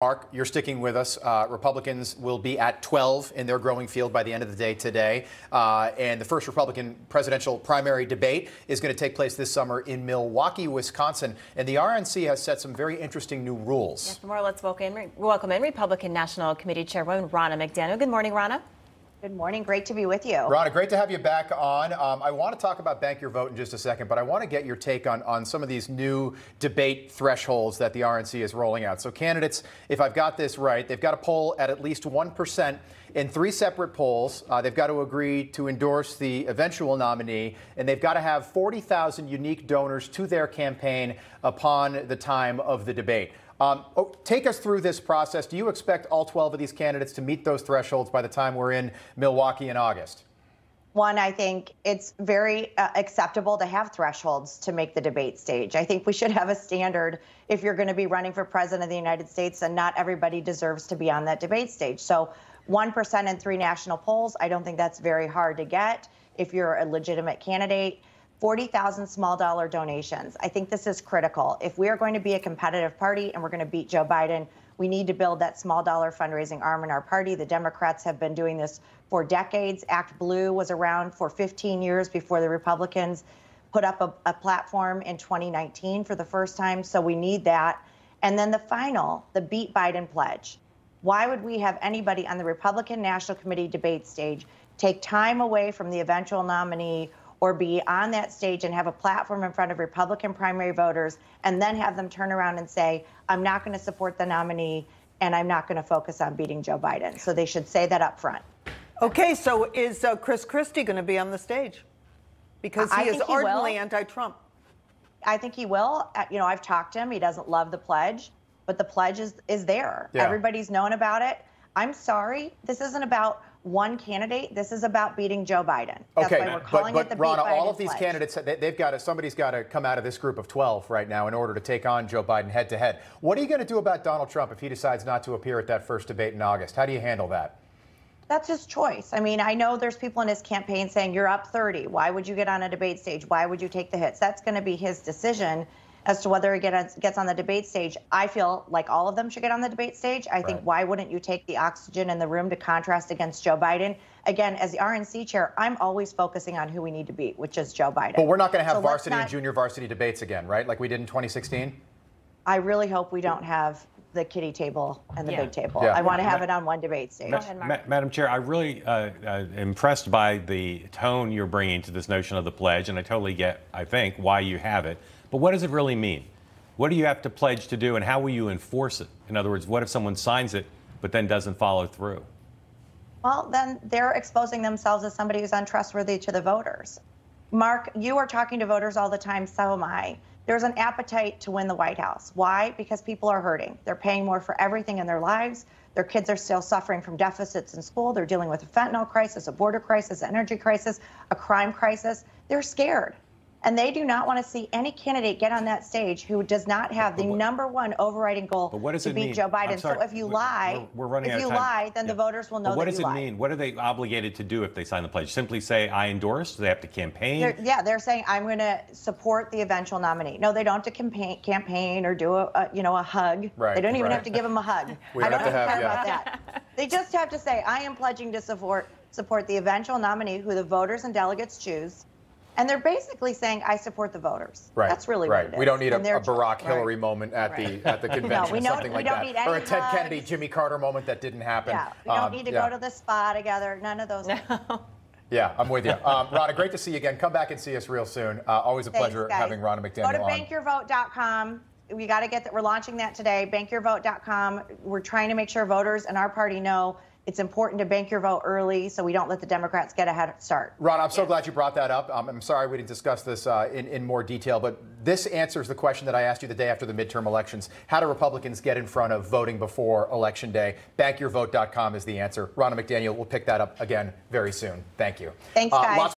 Mark, you're sticking with us. Republicans will be at 12 in their growing field by the end of the day today. And the first Republican presidential primary debate is going to take place this summer in Milwaukee, Wisconsin. And the RNC has set some very interesting new rules. Yes, tomorrow, let's welcome in Republican National Committee Chairwoman Ronna McDaniel. Good morning, Ronna. Good morning. Great to be with you. Ronna, great to have you back on. I want to talk about Bank Your Vote in just a second, but I want to get your take on some of these new debate thresholds that the RNC is rolling out. So candidates, if I've got this right, they've got to poll at least 1% in 3 separate polls. They've got to agree to endorse the eventual nominee, and they've got to have 40,000 unique donors to their campaign upon the time of the debate. Take us through this process. Do you expect all 12 of these candidates to meet those thresholds by the time we're in Milwaukee in August? One, I think it's very acceptable to have thresholds to make the debate stage. I think we should have a standard if you're going to be running for president of the United States, and not everybody deserves to be on that debate stage. So 1% in 3 national polls, I don't think that's very hard to get if you're a legitimate candidate. 40,000 small-dollar donations. I think this is critical. If we are going to be a competitive party and we're going to beat Joe Biden, we need to build that small-dollar fundraising arm in our party. The Democrats have been doing this for decades. Act Blue was around for 15 years before the Republicans put up a platform in 2019 for the first time, so we need that. And then the final, the Beat Biden Pledge. Why would we have anybody on the Republican National Committee debate stage take time away from the eventual nominee or be on that stage and have a platform in front of Republican primary voters and then have them turn around and say, I'm not going to support the nominee and I'm not going to focus on beating Joe Biden? So they should say that up front. Okay, so is Chris Christie going to be on the stage? Because he is ardently anti-Trump. I think he will. You know, I've talked to him. He doesn't love the pledge, but the pledge is there. Yeah. Everybody's known about it. I'm sorry, this isn't about one candidate. This is about beating Joe Biden. That's okay, why we're calling it the Beat Biden Pledge. All of these candidates, somebody's got to come out of this group of 12 right now in order to take on Joe Biden head to head. What are you going to do about Donald Trump if he decides not to appear at that first debate in August? How do you handle that? That's his choice. I mean, I know there's people in his campaign saying, you're up 30. Why would you get on a debate stage? Why would you take the hits? That's going to be his decision as to whether he gets on the debate stage. I feel like all of them should get on the debate stage. I think, why wouldn't you take the oxygen in the room to contrast against Joe Biden? Again, as the RNC chair, I'm always focusing on who we need to beat, which is Joe Biden. But we're not going to have varsity and junior varsity debates again, right, like we did in 2016? I really hope we don't have the kiddie table and the big table. Yeah. I want to have it on one debate stage. Madam Chair, I really impressed by the tone you're bringing to this notion of the pledge, and I totally get, I think, why you have it. But what does it really mean? What do you have to pledge to do, and how will you enforce it? In other words, what if someone signs it but then doesn't follow through? Well, then they're exposing themselves as somebody who's untrustworthy to the voters. Mark, you are talking to voters all the time, so am I. There's an appetite to win the White House. Why? Because people are hurting. They're paying more for everything in their lives. Their kids are still suffering from deficits in school. They're dealing with a fentanyl crisis, a border crisis, an energy crisis, a crime crisis. They're scared. And they do not want to see any candidate get on that stage who does not have the #1 overriding goal to beat Joe Biden. So if you lie, then the voters will know that you lied. What does it mean? What are they obligated to do if they sign the pledge? Simply say, I endorse? Do they have to campaign? They're saying, I'm going to support the eventual nominee. No, they don't have to campaign or do a hug. Right, they don't even have to give him a hug. I don't care about that. They just have to say, I am pledging to support the eventual nominee who the voters and delegates choose. And they're basically saying, I support the voters. Right. That's really what it is. We don't need a Barack Hillary moment at the convention, or something like that. Or a Ted Kennedy, Jimmy Carter moment that didn't happen. Yeah, we don't need to go to the spa together. None of those things. Yeah, I'm with you. Ronna, great to see you again. Come back and see us real soon. Always a pleasure having Ronna McDaniel on. Go to bankyourvote.com. We got to get that. We're launching that today, bankyourvote.com. We're trying to make sure voters in our party know it's important to bank your vote early so we don't let the Democrats get a head start. Ronna, I'm so glad you brought that up. I'm sorry we didn't discuss this in more detail, but this answers the question that I asked you the day after the midterm elections. How do Republicans get in front of voting before Election Day? Bankyourvote.com is the answer. Ronna McDaniel will pick that up again very soon. Thank you. Thanks, guys.